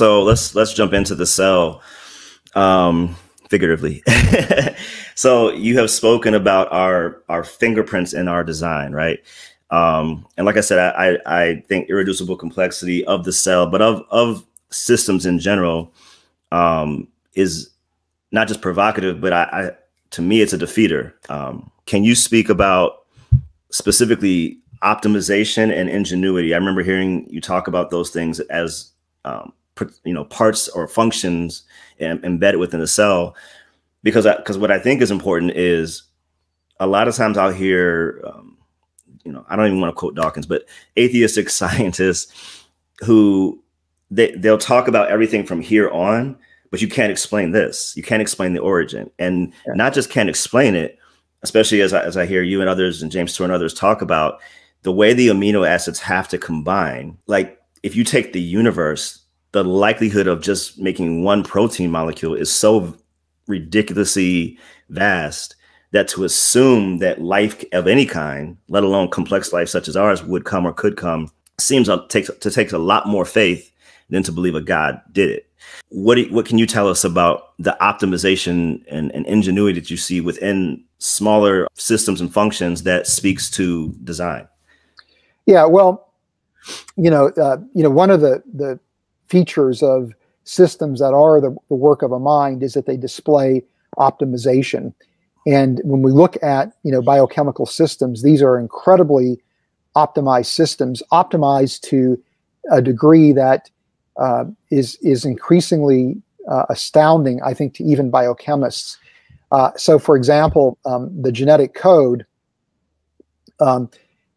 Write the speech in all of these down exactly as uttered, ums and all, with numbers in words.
So let's let's jump into the cell, um, figuratively. So you have spoken about our our fingerprints in our design, right? Um, and like I said, I, I I think irreducible complexity of the cell, but of of systems in general, um, is not just provocative, but I, I to me it's a defeater. Um, can you speak about specifically optimization and ingenuity? I remember hearing you talk about those things as um, you know, parts or functions embedded within the cell, because I, because what I think is important is a lot of times I'll hear, um, you know, I don't even want to quote Dawkins, but atheistic scientists who they, they'll talk about everything from here on, but you can't explain this. You can't explain the origin, and yeah. not just can't explain it, especially as I, as I hear you and others and James Stewart and others talk about the way the amino acids have to combine. Like if you take the universe, the likelihood of just making one protein molecule is so ridiculously vast that to assume that life of any kind, let alone complex life such as ours, would come or could come, seems to take, to take a lot more faith than to believe a God did it. What, do, what can you tell us about the optimization and, and ingenuity that you see within smaller systems and functions that speaks to design? Yeah, well, you know, uh, you know, one of the, the features of systems that are the, the work of a mind is that they display optimization. And when we look at, you know, biochemical systems, these are incredibly optimized systems, optimized to a degree that uh, is, is increasingly uh, astounding, I think, to even biochemists. Uh, so, for example, um, the genetic code, um,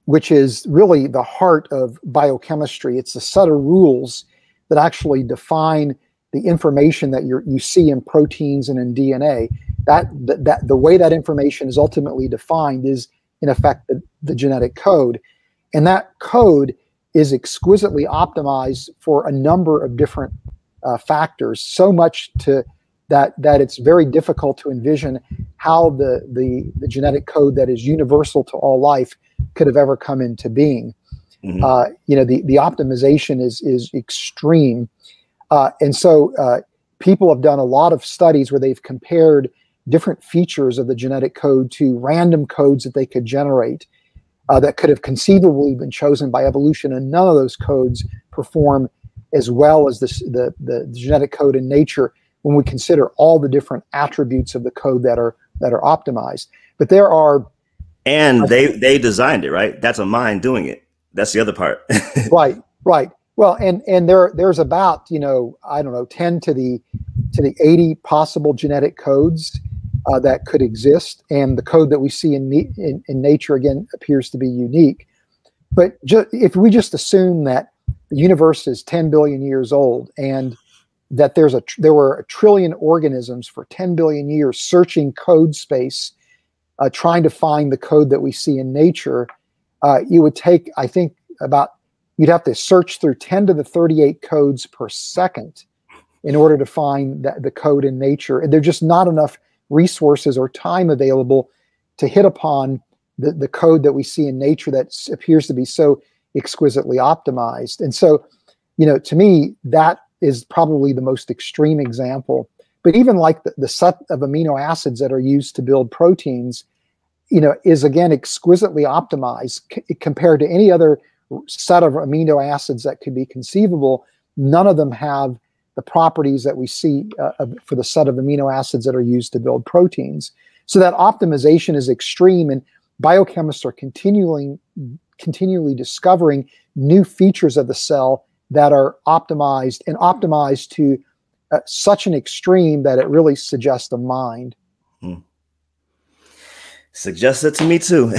which is really the heart of biochemistry, it's a set of rules that actually define the information that you're, you see in proteins and in D N A. That, that, that the way that information is ultimately defined is, in effect, the, the genetic code. And that code is exquisitely optimized for a number of different uh, factors, so much to that, that it's very difficult to envision how the, the, the genetic code that is universal to all life could have ever come into being. Mm-hmm. uh, you know, the, the optimization is, is extreme. Uh, and so uh, people have done a lot of studies where they've compared different features of the genetic code to random codes that they could generate uh, that could have conceivably been chosen by evolution, and none of those codes perform as well as this, the, the genetic code in nature when we consider all the different attributes of the code that are, that are optimized. But there are... And they, they designed it, right? That's a mind doing it. That's the other part. Right, right. Well, and, and there, there's about, you know, I don't know, ten to the eighty possible genetic codes uh, that could exist. And the code that we see in, in, in nature, again, appears to be unique. But ju if we just assume that the universe is ten billion years old and that there's a tr there were a trillion organisms for ten billion years searching code space, uh, trying to find the code that we see in nature, Uh, you would take, I think, about, you'd have to search through ten to the thirty-eight codes per second in order to find that, the code in nature. And there's just not enough resources or time available to hit upon the, the code that we see in nature that appears to be so exquisitely optimized. And so, you know, to me, that is probably the most extreme example. But even like the, the set of amino acids that are used to build proteins, you know, is again exquisitely optimized c compared to any other set of amino acids that could be conceivable. None of them have the properties that we see uh, for the set of amino acids that are used to build proteins. So that optimization is extreme, and biochemists are continually, continually discovering new features of the cell that are optimized and optimized to uh, such an extreme that it really suggests a mind. Mm. Suggests it to me too.